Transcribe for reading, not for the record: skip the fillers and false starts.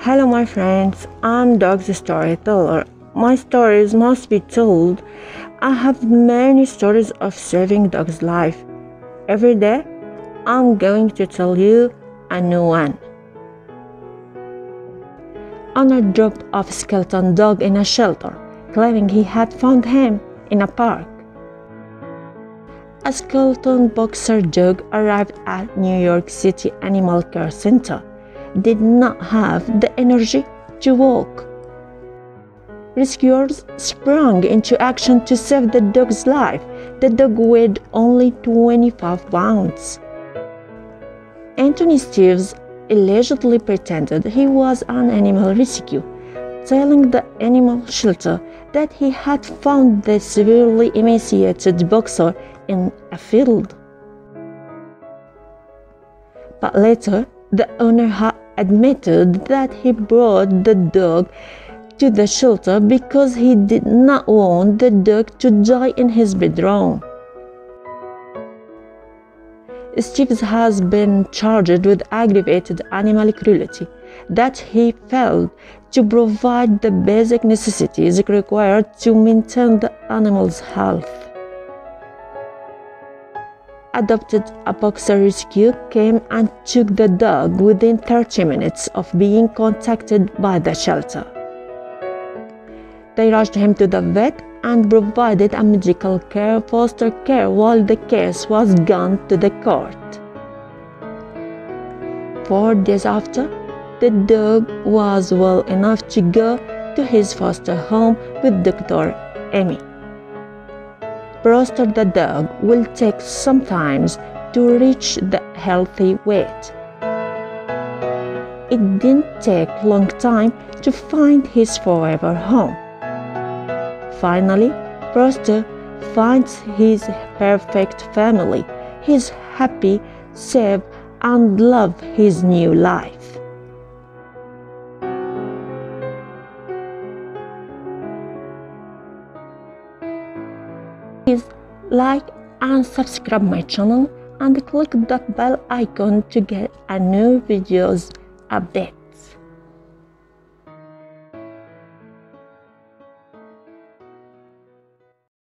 Hello my friends, I'm Dog's Storyteller. My stories must be told. I have many stories of saving dogs' life. Every day I'm going to tell you a new one. Owner dropped off skeleton dog in a shelter, claiming he had found him in a park. A skeleton boxer dog arrived at New York City Animal Care Center. Did not have the energy to walk. Rescuers sprang into action to save the dog's life. The dog weighed only 25 pounds. Anthony Esteves allegedly pretended he was an animal rescue, telling the animal shelter that he had found the severely emaciated boxer in a field. But later, the owner admitted that he brought the dog to the shelter because he did not want the dog to die in his bedroom. Esteves has been charged with aggravated animal cruelty, that he failed to provide the basic necessities required to maintain the animal's health. Adopted a boxer rescue came and took the dog within 30 minutes of being contacted by the shelter. They rushed him to the vet and provided a medical care, foster care, while the case was gone to the court. 4 days after, the dog was well enough to go to his foster home with Dr. Amy. Brewster, the dog will take some time to reach the healthy weight. It didn't take a long time to find his forever home. Finally, Brewster finds his perfect family. He's happy, safe, and loves his new life. Please like and subscribe my channel and click the bell icon to get a new videos update.